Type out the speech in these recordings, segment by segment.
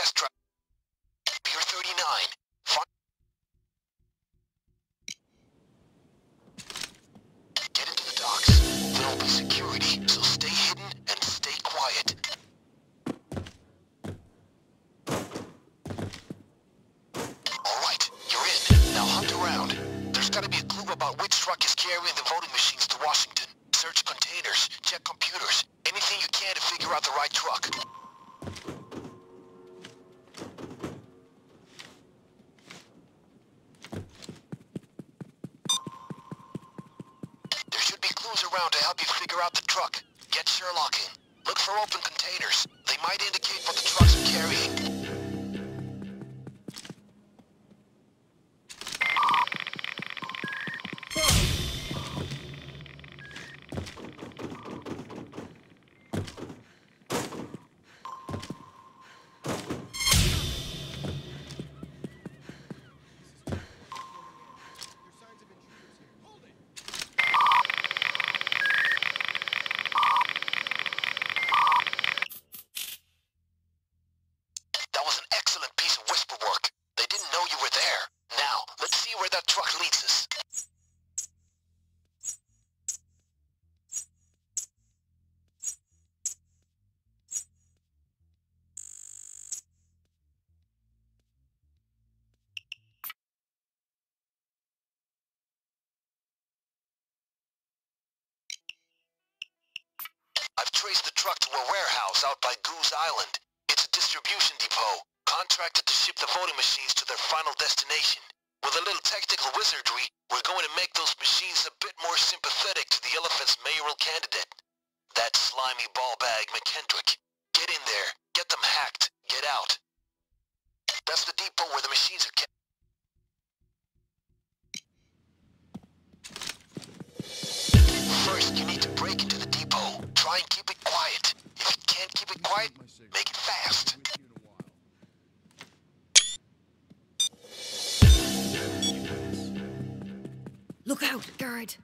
test track. Pier 39. Get into the docks. There'll be security, so stay hidden and stay quiet. Alright, you're in. Now hunt around. There's gotta be a clue about which truck is carrying the voting machines to Washington. Search containers, check computers, anything you can to figure out the right truck. There should be clues around to help you figure out the truck. Get Sherlocking. Look for open containers. They might indicate what the trucks are carrying. Traced the truck to a warehouse out by Goose Island. It's a distribution depot, contracted to ship the voting machines to their final destination. With a little technical wizardry, we're going to make those machines a bit more sympathetic to the elephant's mayoral candidate. That slimy ball bag, McKendrick. Get in there, get them hacked, get out. That's the depot where the machines are kept. First, you need to break into the depot. Try and keep it quiet. If you can't keep it quiet, make it fast. Look out, guard.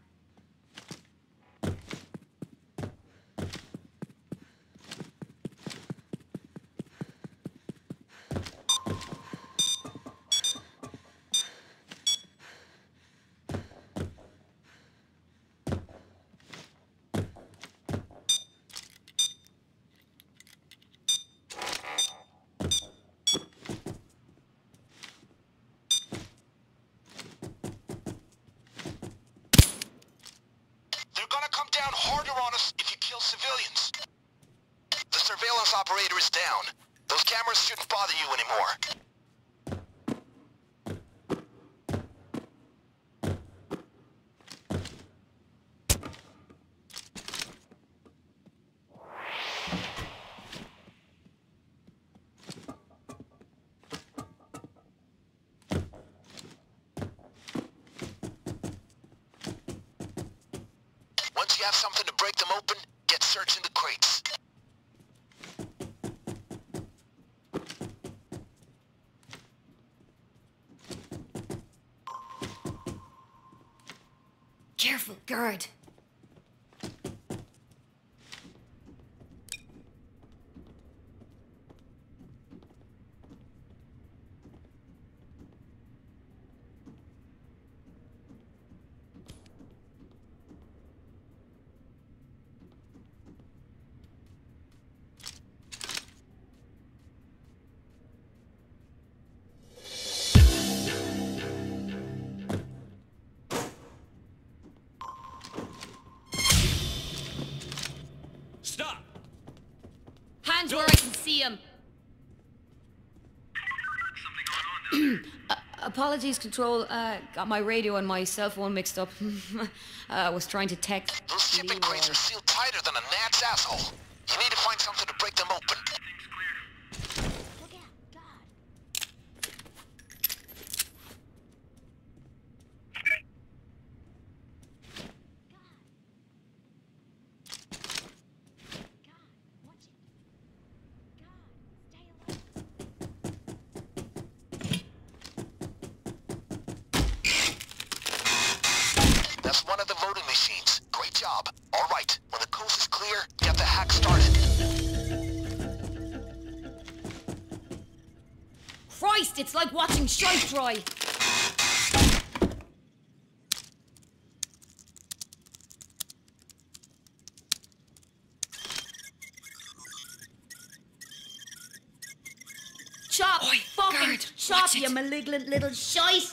Civilians. The surveillance operator is down. Those cameras shouldn't bother you anymore. Once you have something to break them open, get searching the crates. Careful, guard. Stop! Hands where I can see him. Something going on there. Apologies, Control. Got my radio and my cell phone mixed up. I was trying to text. Those shipping crates are sealed tighter than a gnat's asshole. You need to find something to break them open. That's one of the voting machines. Great job. All right, when the coast is clear, get the hack started. Christ, it's like watching shite fry. Chop, Oi, fucking guard, chop, you malignant little shite.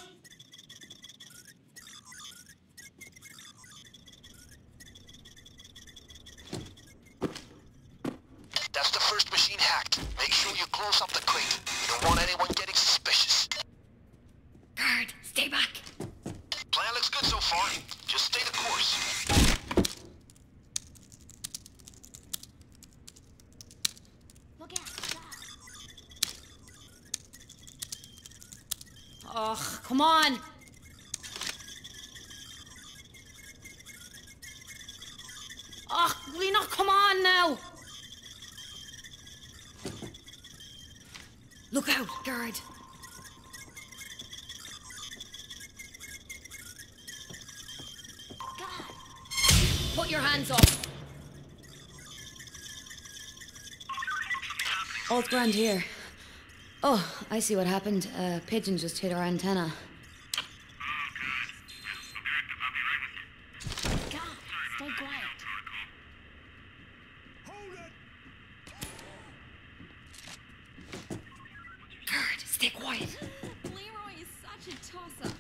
That's the first machine hacked. Make sure you close up the crate. We don't want anyone getting suspicious. Guard, stay back. Plan looks good so far. Just stay the course. Ugh, oh, come on! Ugh, oh, Lena, come on now! Look out, guard! God. Put your hands up! Alt Grand here. Oh, I see what happened. A pigeon just hit our antenna. Oh, God. God, stay quiet. Hold it! God, stay quiet. Leroy is such a tosser.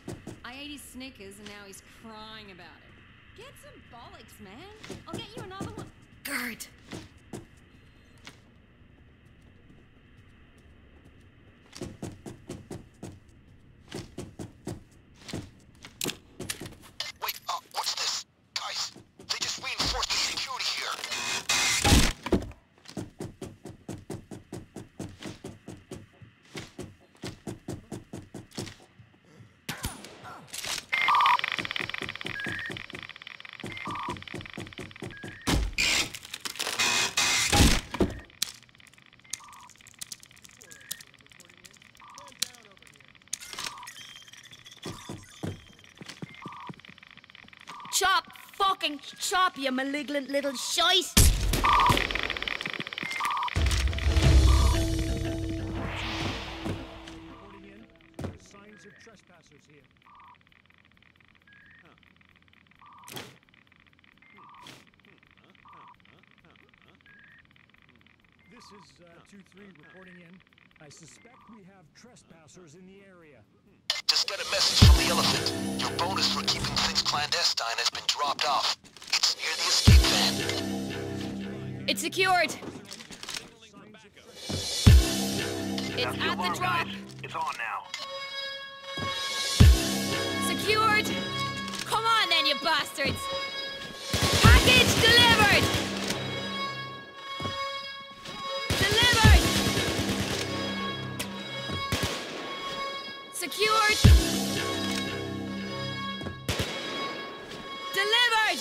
I ate his Snickers and now he's crying about it. Get some bollocks, man. I'll get you another one. God. Chop, fucking chop, you malignant little shite! Reporting in, there are signs of trespassers here. This is 2-3 reporting in. I suspect we have trespassers in the area. Just got a message from the elephant. Your bonus for keeping things clandestine has been dropped off. It's near the escape van. It's secured. It's at the drop. It's on now. Secured. Come on then, you bastards. Package delivered. Secured! Delivered!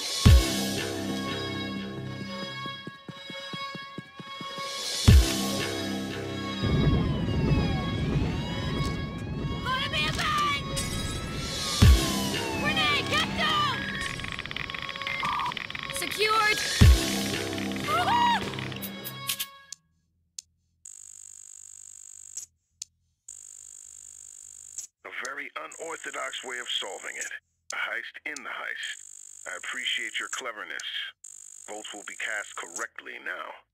Gonna be a bang! Grenade, get down! Secured! Woohoo! Unorthodox way of solving it. A heist in the heist. I appreciate your cleverness. Votes will be cast correctly now.